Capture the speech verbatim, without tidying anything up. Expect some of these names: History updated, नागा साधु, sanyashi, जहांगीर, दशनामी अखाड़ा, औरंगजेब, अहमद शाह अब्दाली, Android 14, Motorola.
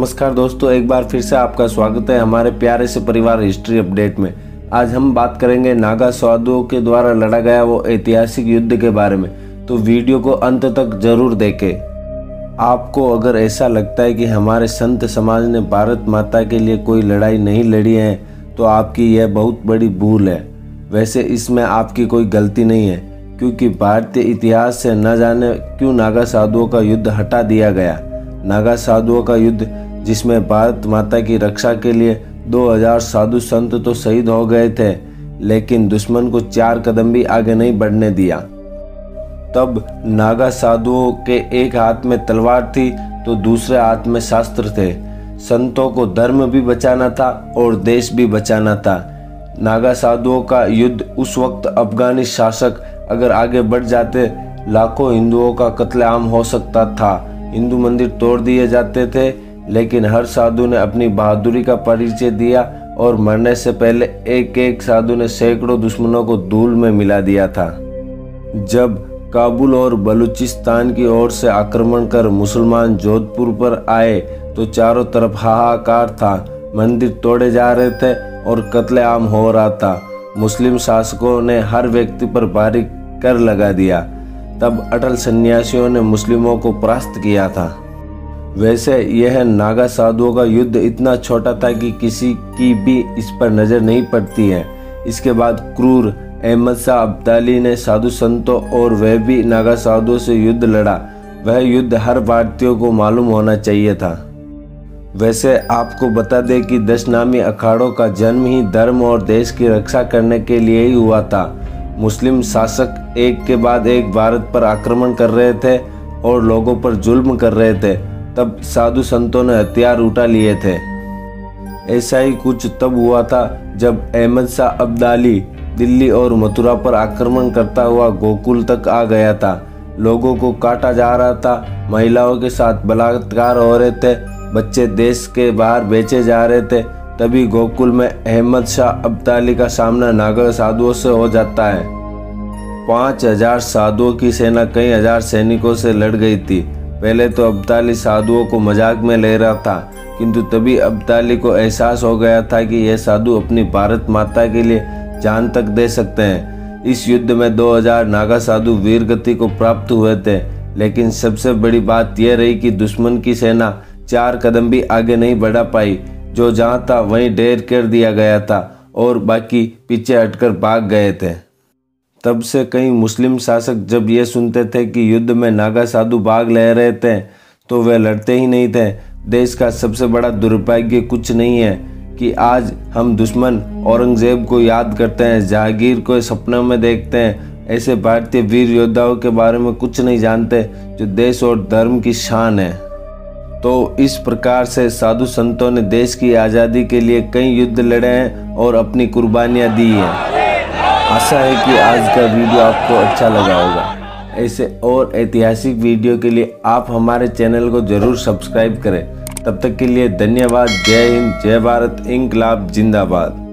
नमस्कार दोस्तों, एक बार फिर से आपका स्वागत है हमारे प्यारे से परिवार हिस्ट्री अपडेट में। आज हम बात करेंगे नागा साधुओं के द्वारा लड़ा गया वो ऐतिहासिक युद्ध के बारे में, तो वीडियो को अंत तक जरूर देखें। आपको अगर ऐसा लगता है कि हमारे संत समाज ने भारत माता के लिए कोई लड़ाई नहीं लड़ी है तो आपकी यह बहुत बड़ी भूल है। वैसे इसमें आपकी कोई गलती नहीं है, क्योंकि भारतीय इतिहास से न जाने क्यों नागा साधुओं का युद्ध हटा दिया गया। नागा साधुओं का युद्ध, जिसमें भारत माता की रक्षा के लिए दो हज़ार साधु संत तो शहीद हो गए थे, लेकिन दुश्मन को चार कदम भी आगे नहीं बढ़ने दिया। तब नागा साधुओं के एक हाथ में तलवार थी तो दूसरे हाथ में शास्त्र थे। संतों को धर्म भी बचाना था और देश भी बचाना था। नागा साधुओं का युद्ध उस वक्त अफगानी शासक अगर आगे बढ़ जाते, लाखों हिंदुओं का कत्लेआम हो सकता था। हिंदू मंदिर तोड़ दिए जाते थे, लेकिन हर साधु ने अपनी बहादुरी का परिचय दिया और मरने से पहले एक एक साधु ने सैकड़ों दुश्मनों को धूल में मिला दिया था। जब काबुल और बलूचिस्तान की ओर से आक्रमण कर मुसलमान जोधपुर पर आए तो चारों तरफ हाहाकार था। मंदिर तोड़े जा रहे थे और कत्लेआम हो रहा था। मुस्लिम शासकों ने हर व्यक्ति पर भारी कर लगा दिया। तब अटल सन्यासियों ने मुस्लिमों को परास्त किया था। वैसे यह नागा साधुओं का युद्ध इतना छोटा था कि किसी की भी इस पर नज़र नहीं पड़ती है। इसके बाद क्रूर अहमद शाह अब्दाली ने साधु संतों और वह भी नागा साधुओं से युद्ध लड़ा। वह युद्ध हर भारतीयों को मालूम होना चाहिए था। वैसे आपको बता दें कि दशनामी अखाड़ों का जन्म ही धर्म और देश की रक्षा करने के लिए ही हुआ था। मुस्लिम शासक एक के बाद एक भारत पर आक्रमण कर रहे थे और लोगों पर जुल्म कर रहे थे। तब साधु संतों ने हथियार उठा लिए थे। ऐसा ही कुछ तब हुआ था जब अहमद शाह अब्दाली दिल्ली और मथुरा पर आक्रमण करता हुआ गोकुल तक आ गया था। लोगों को काटा जा रहा था, महिलाओं के साथ बलात्कार हो रहे थे, बच्चे देश के बाहर बेचे जा रहे थे। तभी गोकुल में अहमद शाह अब्दाली का सामना नागा साधुओं से हो जाता है। पाँच हजार साधुओं की सेना कई हजार सैनिकों से लड़ गई थी। पहले तो अब्दाली साधुओं को मजाक में ले रहा था, किंतु तभी अब्दाली को एहसास हो गया था कि यह साधु अपनी भारत माता के लिए जान तक दे सकते हैं। इस युद्ध में दो हजार नागा साधु वीरगति को प्राप्त हुए थे, लेकिन सबसे बड़ी बात यह रही कि दुश्मन की सेना चार कदम भी आगे नहीं बढ़ा पाई। जो जहाँ था वहीं ढेर कर दिया गया था और बाकी पीछे हटकर भाग गए थे। तब से कई मुस्लिम शासक जब ये सुनते थे कि युद्ध में नागा साधु भाग ले रहे थे तो वे लड़ते ही नहीं थे। देश का सबसे बड़ा दुर्भाग्य कुछ नहीं है कि आज हम दुश्मन औरंगजेब को याद करते हैं, जहांगीर को सपने में देखते हैं। ऐसे भारतीय वीर योद्धाओं के बारे में कुछ नहीं जानते जो देश और धर्म की शान है। तो इस प्रकार से साधु संतों ने देश की आज़ादी के लिए कई युद्ध लड़े हैं और अपनी कुर्बानियां दी हैं। आशा है कि आज का वीडियो आपको अच्छा लगा होगा। ऐसे और ऐतिहासिक वीडियो के लिए आप हमारे चैनल को जरूर सब्सक्राइब करें। तब तक के लिए धन्यवाद। जय हिंद, जय भारत, इंकलाब जिंदाबाद।